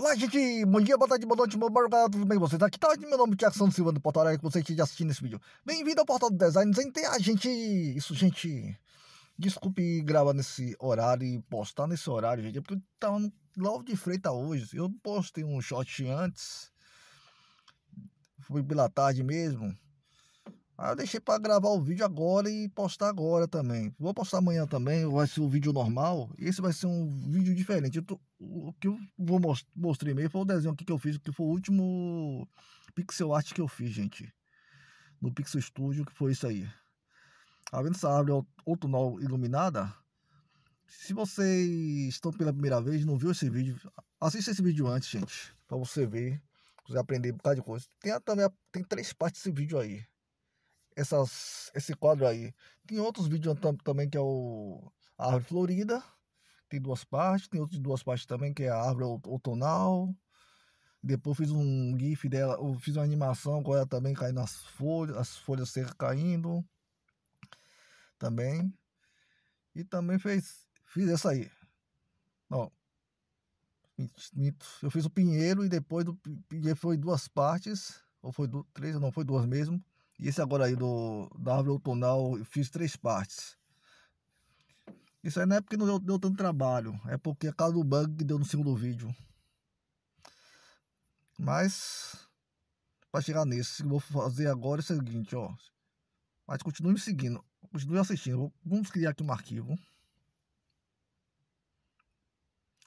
Olá, gente! Bom dia, boa tarde, boa noite, boa madrugada, tudo bem com vocês? Aqui tá hoje, meu nome é Tia Ação Silva do Portal, que você esteja assistindo esse vídeo. Bem-vindo ao Portal do Design, sem ter a gente... Isso, gente... Desculpe gravar nesse horário e postar nesse horário, gente, porque eu tava logo de freita hoje. Eu postei um shot antes, foi pela tarde mesmo. Aí eu deixei pra gravar o vídeo agora e postar agora também. Vou postar amanhã também, vai ser um vídeo normal. Esse vai ser um vídeo diferente. O que eu vou mostrar meio foi o desenho aqui que eu fiz, que foi o último Pixel Art que eu fiz, gente. No Pixel Studio, que foi isso aí. Tá vendo essa árvore outonal iluminada? Se vocês estão pela primeira vez, não viu esse vídeo, assista esse vídeo antes, gente. Pra você ver, você aprender um bocado de coisa. Tem três partes desse vídeo aí. Esse quadro aí. Tem outros vídeos também, que é a árvore florida, tem duas partes. Tem outros de duas partes também, que é a árvore outonal. Depois fiz um gif dela, eu fiz uma animação com ela também caindo as folhas secas caindo também. E também fiz essa aí. Ó, eu fiz o pinheiro e depois do pinheiro foi duas partes, ou foi três, não, foi duas mesmo. E esse agora aí da árvore outonal eu fiz três partes. Isso aí não é porque não deu tanto trabalho, é porque é por causa do bug que deu no segundo vídeo. Mas para chegar nesse, eu vou fazer agora é o seguinte, ó. Mas continue me seguindo, continue assistindo. Vamos criar aqui um arquivo.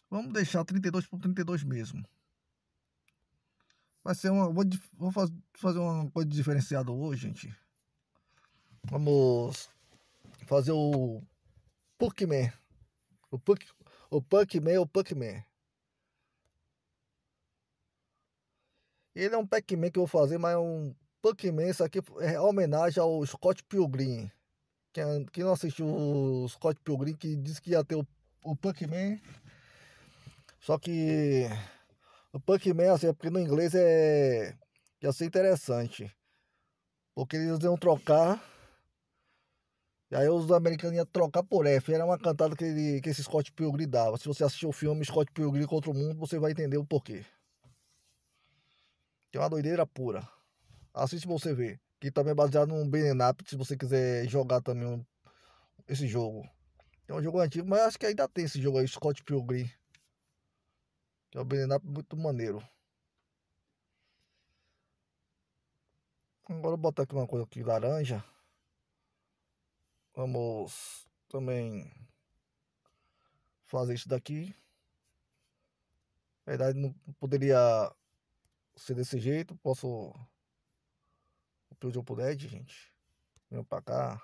Vamos deixar 32 por 32 mesmo. Vai ser uma... Vou fazer uma coisa diferenciada hoje, gente. Vamos fazer o Puck-Man. O Puck-Man. Ele é um Pac-Man que eu vou fazer, mas é um Puck-Man. Isso aqui é homenagem ao Scott Pilgrim. Quem não assistiu o Scott Pilgrim, que disse que ia ter o Puck-Man. Só que... o Pac-Man, assim, porque no inglês ia ser interessante, porque eles iam trocar, e aí os americanos iam trocar por F. Era uma cantada que esse Scott Pilgrim dava. Se você assistir o filme Scott Pilgrim contra o Mundo, você vai entender o porquê. Que é uma doideira pura. Assiste pra você ver, que também é baseado num Benenap, se você quiser jogar também esse jogo. É um jogo antigo, mas acho que ainda tem esse jogo aí, Scott Pilgrim. Que é o Benenap, muito maneiro. Agora eu vou botar aqui uma coisa aqui, laranja. Vamos também fazer isso daqui. Na verdade não poderia ser desse jeito. Posso... o que eu puder, gente. Venho pra cá.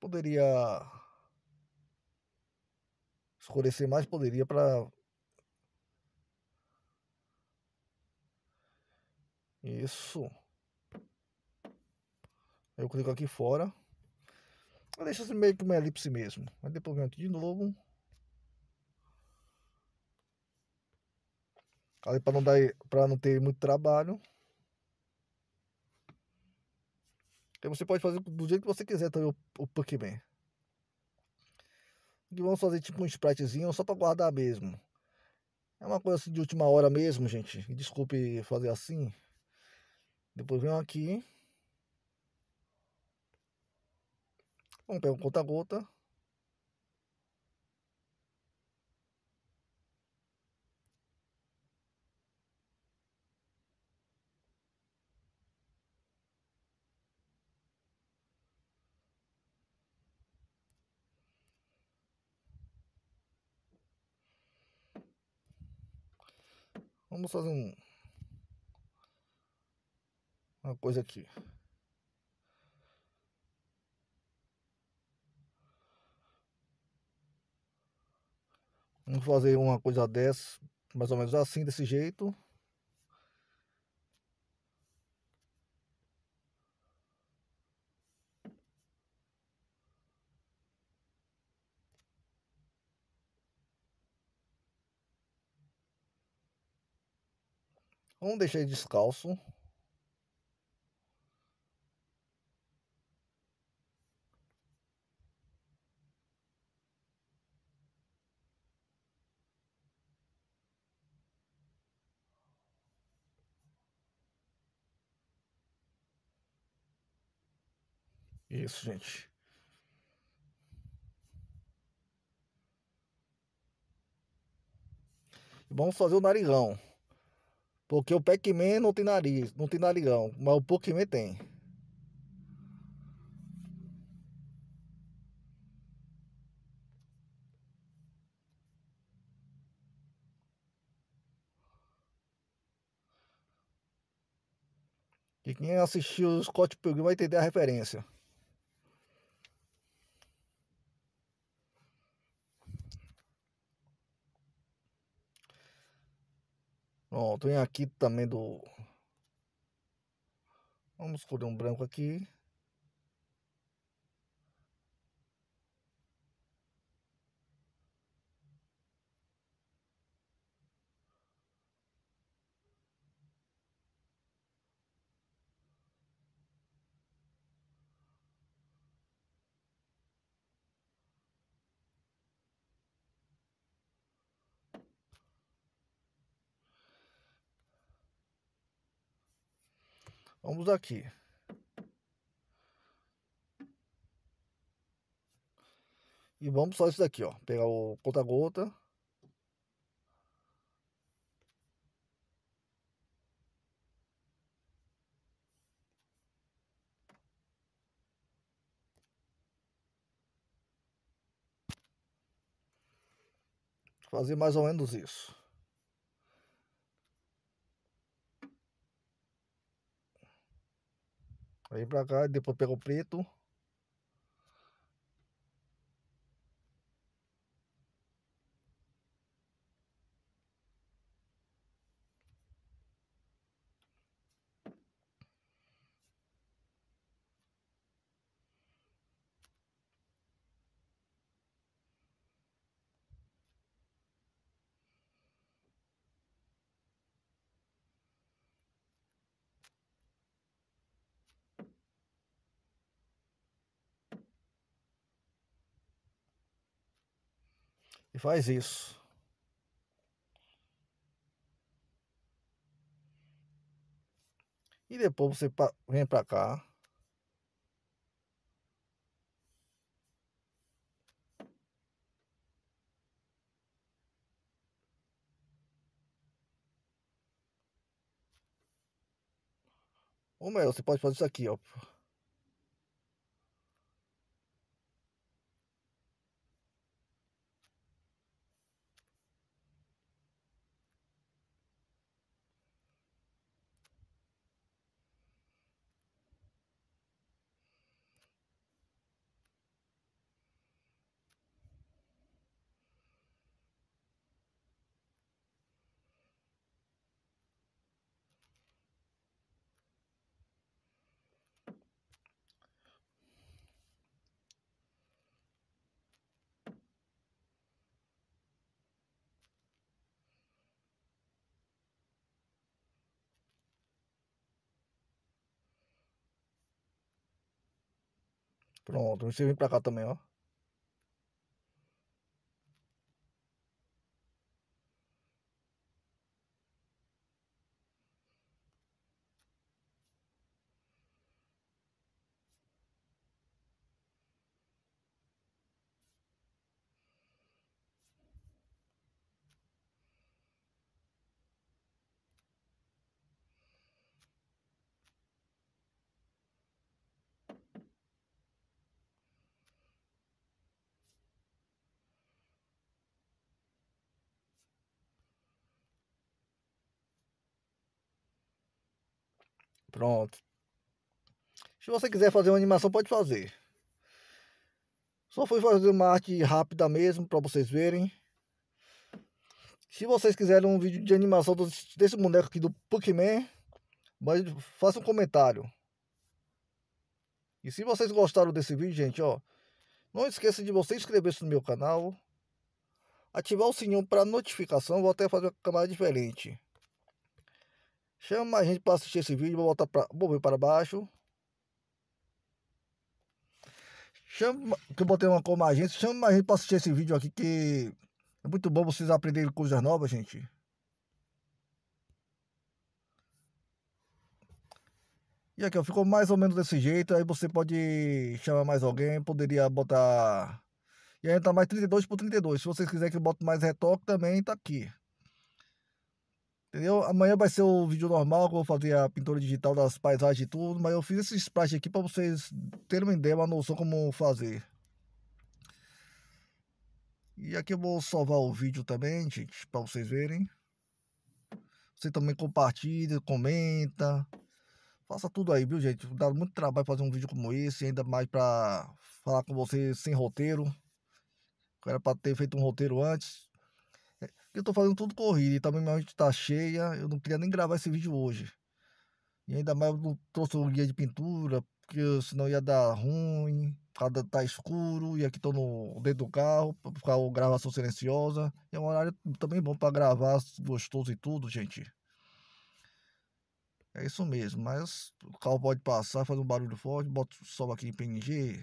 Poderia... escurecer mais, poderia, para isso. Eu clico aqui fora. Eu deixo assim meio que uma elipse mesmo. Mas depois venho aqui de novo. Aí para não ter muito trabalho. Então você pode fazer do jeito que você quiser também o Pac-Man. Que vamos fazer tipo um spritezinho só para guardar mesmo. É uma coisa assim de última hora mesmo, gente. Desculpe fazer assim. Depois venho aqui. Vamos pegar um conta-gota. Vamos fazer uma coisa aqui. Vamos fazer uma coisa dessa, mais ou menos assim, desse jeito. Vamos deixar ele descalço. Isso, gente. Vamos fazer o narigão. Porque o Pac-Man não tem nariz, não tem narigão, mas o Puck-Man tem. E quem assistiu o Scott Pilgrim vai entender a referência. Pronto, vem aqui também do... Vamos escolher um branco aqui. Vamos aqui. E vamos só isso daqui, ó. Pegar o ponta-gota. Fazer mais ou menos isso. Aí pra cá, depois pega o preto. E faz isso. E depois você vem pra cá. Ou melhor, você pode fazer isso aqui, ó. Pronto, você vem pra cá também, ó. Pronto. Se você quiser fazer uma animação, pode fazer. Só fui fazer uma arte rápida mesmo, para vocês verem. Se vocês quiserem um vídeo de animação desse boneco aqui do Puck-Man, faça um comentário. E se vocês gostaram desse vídeo, gente, ó, não esqueça de você inscrever-se no meu canal, ativar o sininho para notificação. Vou até fazer uma camada diferente. Chama a gente para assistir esse vídeo. Vou voltar para... Vou ver para baixo. Chama... Que eu botei uma cor magenta. Chama a gente para assistir esse vídeo aqui, que é muito bom vocês aprenderem coisas novas, gente. E aqui, ó, ficou mais ou menos desse jeito. Aí você pode chamar mais alguém, poderia botar... E aí tá mais 32 por 32. Se vocês quiserem que eu bote mais retoque, também tá aqui. Entendeu? Amanhã vai ser o vídeo normal, que eu vou fazer a pintura digital das paisagens e tudo. Mas eu fiz esse splash aqui pra vocês terem uma ideia, uma noção como fazer. E aqui eu vou salvar o vídeo também, gente, pra vocês verem. Você também compartilha, comenta... Faça tudo aí, viu, gente? Dá muito trabalho fazer um vídeo como esse, ainda mais pra falar com vocês sem roteiro. Era pra ter feito um roteiro antes. Eu tô fazendo tudo corrido e também minha mente tá cheia. Eu não queria nem gravar esse vídeo hoje. E ainda mais eu não trouxe o guia de pintura, porque senão ia dar ruim. Tá escuro e aqui tô no dentro do carro, pra ficar uma gravação silenciosa. É um horário também bom pra gravar, gostoso e tudo, gente. É isso mesmo, mas o carro pode passar, fazer um barulho forte, boto o sol aqui em PNG.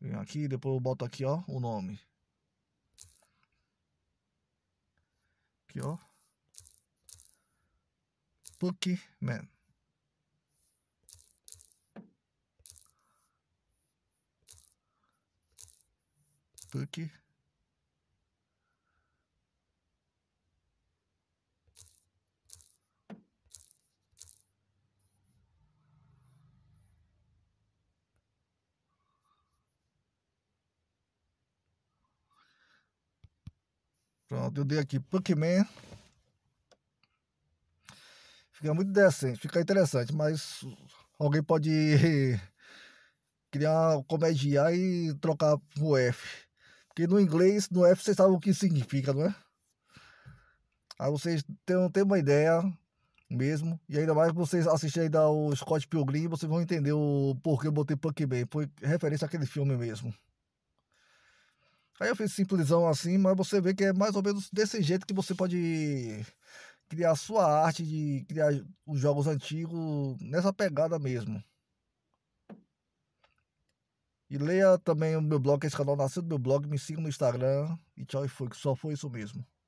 Vem aqui, depois eu boto aqui, ó, o nome. Aqui, ó. Puck-Man. Puck-Man. Pronto, eu dei aqui Puck-Man. Fica muito decente, fica interessante, mas alguém pode criar, comediar e trocar o F. Porque no inglês, no F, vocês sabem o que significa, não é? Aí vocês têm uma ideia mesmo. E ainda mais que vocês assistirem ainda o Scott Pilgrim, vocês vão entender o porquê eu botei Puck-Man. Foi referência àquele filme mesmo. Aí eu fiz simplesão assim, mas você vê que é mais ou menos desse jeito que você pode criar sua arte, de criar os jogos antigos nessa pegada mesmo. E leia também o meu blog, esse canal nasceu do meu blog, me siga no Instagram e tchau e foi, só foi isso mesmo.